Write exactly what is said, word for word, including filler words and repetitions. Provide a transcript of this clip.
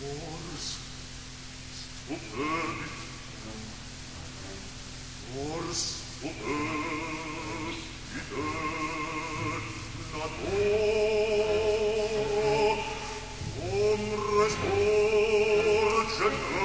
wars of earth, wars of earth, in earth, not all, hombres, all,